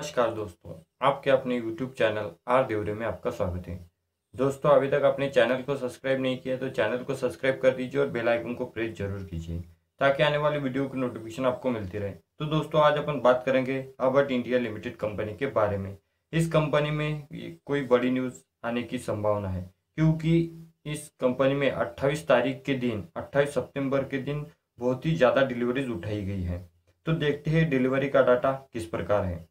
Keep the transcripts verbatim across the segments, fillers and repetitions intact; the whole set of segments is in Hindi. नमस्कार दोस्तों, आपके अपने YouTube चैनल आर देवरे में आपका स्वागत है। दोस्तों, अभी तक आपने चैनल को सब्सक्राइब नहीं किया तो चैनल को सब्सक्राइब कर दीजिए और बेल आइकन को प्रेस जरूर कीजिए ताकि आने वाली वीडियो की नोटिफिकेशन आपको मिलती रहे। तो दोस्तों, आज अपन बात करेंगे अबट इंडिया लिमिटेड कंपनी के बारे में। इस कंपनी में कोई बड़ी न्यूज़ आने की संभावना है क्योंकि इस कंपनी में अट्ठाईस तारीख के दिन अट्ठाईस सितम्बर के दिन बहुत ही ज़्यादा डिलीवरीज उठाई गई है। तो देखते हैं डिलीवरी का डाटा किस प्रकार है।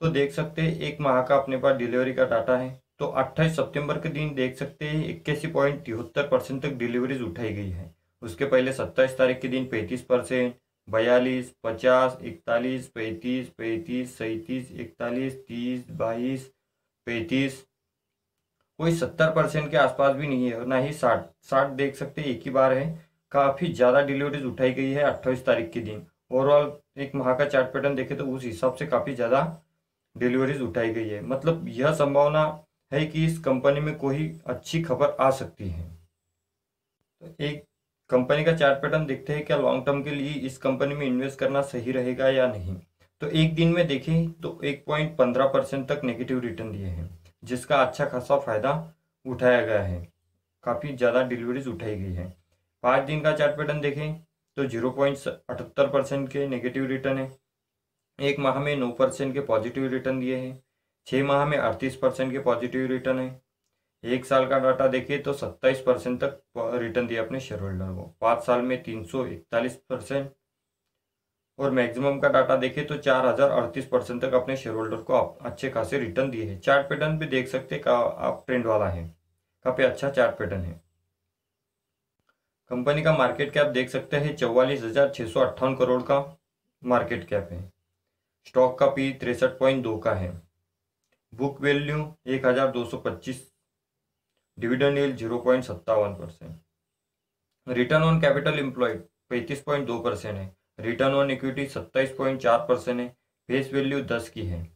तो देख सकते हैं एक माह का अपने पास डिलीवरी का डाटा है। तो अट्ठाईस सितंबर के दिन देख सकते हैं इक्यासी पॉइंट तिहत्तर परसेंट तक डिलीवरीज उठाई गई है। उसके पहले सत्ताईस तारीख के दिन पैंतीस परसेंट, बयालीस, पचास, इकतालीस, पैंतीस, पैंतीस, सैंतीस, इकतालीस, तीस, बाईस, पैंतीस, कोई सत्तर परसेंट के आसपास भी नहीं है और ना ही साठ साठ देख सकते एक ही बार है। काफ़ी ज़्यादा डिलीवरीज उठाई गई है अट्ठाईस तारीख के दिन। ओवरऑल एक माह का चार्ट पैटर्न देखें तो उस हिसाब से काफ़ी ज़्यादा डिलीवरीज उठाई गई है। मतलब यह संभावना है कि इस कंपनी में कोई अच्छी खबर आ सकती है। तो एक कंपनी का चार्ट पैटर्न देखते हैं क्या लॉन्ग टर्म के लिए इस कंपनी में इन्वेस्ट करना सही रहेगा या नहीं। तो एक दिन में देखें तो एक पॉइंट पंद्रह परसेंट तक नेगेटिव रिटर्न दिए हैं, जिसका अच्छा खासा फायदा उठाया गया है। काफ़ी ज़्यादा डिलीवरीज उठाई गई है। पाँच दिन का चार्ट पैटर्न देखें तो जीरो पॉइंट अठहत्तर परसेंट के नेगेटिव रिटर्न है। एक माह में नौ परसेंट के पॉजिटिव रिटर्न दिए हैं। छः माह में अड़तीस परसेंट के पॉजिटिव रिटर्न है। एक साल का डाटा देखिए तो सत्ताईस परसेंट तक रिटर्न दिया अपने शेयर होल्डर को। पाँच साल में तीन सौ इकतालीस परसेंट और मैक्सिमम का डाटा देखिए तो चार हज़ार अड़तीस परसेंट तक अपने शेयर होल्डर को आप अच्छे खासे रिटर्न दिए हैं। चार्ट पैटर्न भी देख सकते का आप ट्रेंड वाला है, काफ़ी अच्छा चार्ट पैटर्न है। कंपनी का मार्केट कैप देख सकते हैं चौवालीस हज़ार छः सौ अट्ठावन करोड़ का मार्केट कैप है। स्टॉक का पी तिरसठ पॉइंट दो का है। बुक वैल्यू एक हज़ार दो सौ पच्चीस, डिविडेंड यील्ड जीरो पॉइंट सत्तावन percent, return on capital employed पैंतीस पॉइंट दो परसेंट है, रिटर्न ऑन इक्विटी सत्ताईस पॉइंट चार परसेंट है, फेस वैल्यू दस की है।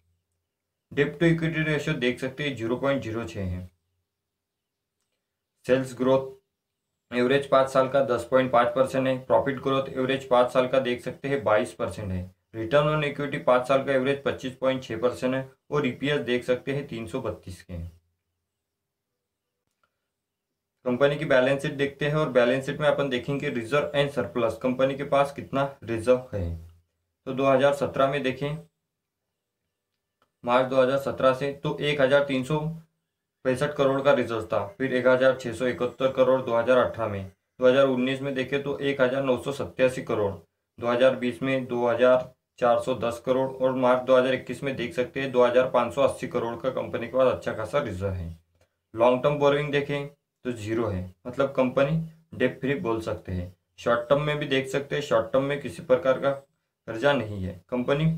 डेब्ट टू इक्विटी रेशियो देख सकते हैं जीरो पॉइंट जीरो छः है। सेल्स ग्रोथ एवरेज पाँच साल का दस पॉइंट पाँच परसेंट है। प्रॉफिट ग्रोथ एवरेज पाँच साल का देख सकते हैं बाईस परसेंट है। रिटर्न ऑन इक्विटी पाँच साल का एवरेज पच्चीस पॉइंट छः परसेंट है और ईपीएस देख सकते हैं तीन सौ बत्तीस के हैं। कंपनी की बैलेंस शीट देखते हैं और बैलेंस शीट में अपन देखेंगे रिजर्व एंड सरप्लस, कंपनी के पास कितना रिजर्व है। तो दो हज़ार सत्रह में देखें, मार्च दो हज़ार सत्रह से तो एक हज़ार तीन सौ पैंसठ करोड़ का रिजर्व था। फिर एक हज़ार छः सौ इकहत्तर करोड़ दो हज़ार अठारह में। दो हज़ार उन्नीस में देखें तो एक हज़ार नौ सौ सत्तासी करोड़, दो हज़ार बीस में दो हज़ार चार सौ दस करोड़ और मार्च दो हज़ार इक्कीस में देख सकते हैं दो हज़ार पाँच सौ अस्सी करोड़ का कंपनी के पास अच्छा खासा रिजर्व है। लॉन्ग टर्म बोरिंग देखें तो जीरो है, मतलब कंपनी डेट फ्री बोल सकते हैं। शॉर्ट टर्म में भी देख सकते हैं, शॉर्ट टर्म में किसी प्रकार का कर्जा नहीं है, कंपनी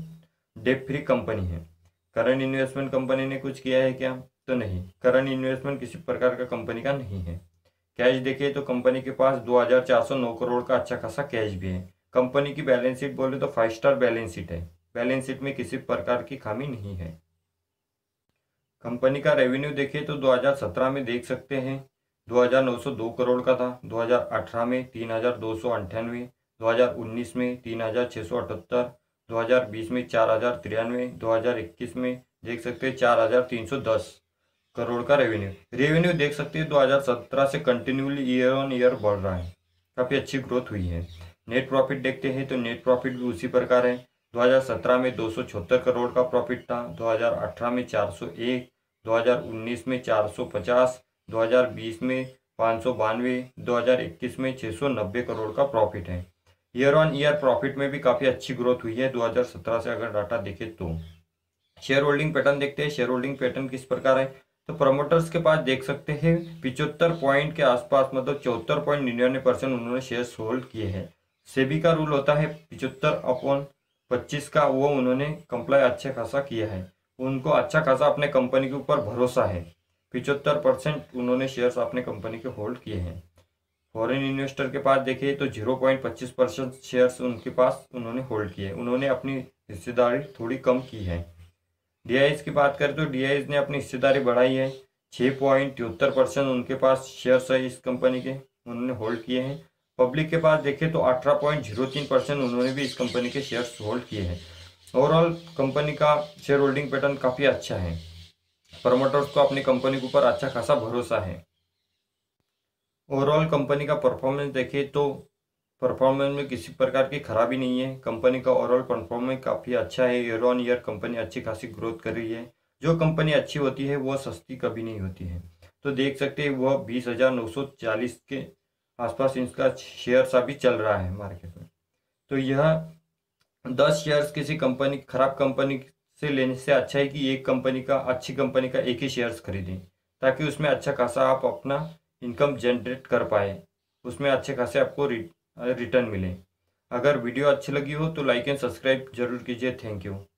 डेट फ्री कंपनी है। करंट इन्वेस्टमेंट कंपनी ने कुछ किया है क्या? तो नहीं, करंट इन्वेस्टमेंट किसी प्रकार का कंपनी का नहीं है। कैश देखें तो कंपनी के पास दो हज़ार चार सौ नौ करोड़ का अच्छा खासा कैश भी है। कंपनी की बैलेंस शीट बोले तो फाइव स्टार बैलेंस शीट है, बैलेंस शीट में किसी प्रकार की खामी नहीं है। कंपनी का रेवेन्यू देखिए तो दो हज़ार सत्रह में देख सकते हैं दो हज़ार नौ सौ दो करोड़ का था, दो हज़ार अठारह में तीन हज़ार दो सौ अंठानवे, दो हज़ार उन्नीस में तीन हज़ार छः सौ अठहत्तर, दो हज़ार बीस में चार हज़ार तिरानवे, दो हज़ार इक्कीस में देख सकते हैं चार हज़ार तीन सौ दस करोड़ का रेवेन्यू रेवेन्यू देख सकते हैं दो हज़ार सत्रह से कंटिन्यूली ईयर ऑन ईयर बढ़ रहा है, काफ़ी अच्छी ग्रोथ हुई है। नेट प्रॉफिट देखते हैं तो नेट प्रॉफिट भी उसी प्रकार है। दो हज़ार सत्रह में दो सौ चौहत्तर करोड़ का प्रॉफिट था, दो हज़ार अठारह में चार सौ एक, दो हज़ार उन्नीस में चार सौ पचास, दो हज़ार बीस में पाँच सौ बानवे, दो हज़ार इक्कीस में छः सौ नब्बे करोड़ का प्रॉफिट है। ईयर ऑन ईयर प्रॉफिट में भी काफ़ी अच्छी ग्रोथ हुई है दो हज़ार सत्रह से अगर डाटा देखें तो। शेयर होल्डिंग पैटर्न देखते हैं, शेयर होल्डिंग पैटर्न किस प्रकार है। तो प्रमोटर्स के पास देख सकते हैं पिचहत्तर पॉइंट के आसपास, मतलब चौहत्तर पॉइंट निन्यानवे परसेंट उन्होंने शेयर्स होल्ड किए हैं। सेबी का रूल होता है पिचहत्तर अपॉन पच्चीस का, वो उन्होंने कंप्लाई अच्छा खासा किया है। उनको अच्छा खासा अपने कंपनी के ऊपर भरोसा है। पिचहत्तर परसेंट उन्होंने शेयर्स अपने कंपनी के होल्ड किए हैं। फॉरेन इन्वेस्टर के पास देखिए तो जीरो पॉइंट पच्चीस परसेंट शेयर्स उनके पास उन्होंने होल्ड किए, उन्होंने अपनी हिस्सेदारी थोड़ी कम की है। डी आई एस की बात करें तो डी आई एस ने अपनी हिस्सेदारी बढ़ाई है, छः पॉइंट तिहत्तर परसेंट उनके पास शेयर्स है इस कंपनी के, उन्होंने होल्ड किए हैं। पब्लिक के पास देखें तो अठारह पॉइंट जीरो तीन परसेंट उन्होंने भी इस कंपनी के शेयर्स होल्ड किए हैं। ओवरऑल कंपनी का शेयर होल्डिंग पैटर्न काफ़ी अच्छा है। प्रमोटर्स को अपनी कंपनी के ऊपर अच्छा खासा भरोसा है। ओवरऑल कंपनी का परफॉर्मेंस देखें तो परफॉर्मेंस में किसी प्रकार की खराबी नहीं है। कंपनी का ओवरऑल परफॉर्मेंस काफ़ी अच्छा है। ईयर ऑन ईयर कंपनी अच्छी खासी ग्रोथ कर रही है। जो कंपनी अच्छी होती है वह सस्ती कभी नहीं होती है। तो देख सकते हैं वह बीस हज़ार नौ सौ चालीस के आसपास इसका शेयर्स अभी चल रहा है मार्केट में। तो यह दस शेयर्स किसी कंपनी खराब कंपनी से लेने से अच्छा है कि एक कंपनी का अच्छी कंपनी का एक ही शेयर्स खरीदें, ताकि उसमें अच्छा खासा आप अपना इनकम जनरेट कर पाए, उसमें अच्छे खासे आपको रिटर्न मिले। अगर वीडियो अच्छी लगी हो तो लाइक एंड सब्सक्राइब जरूर कीजिए। Thank you.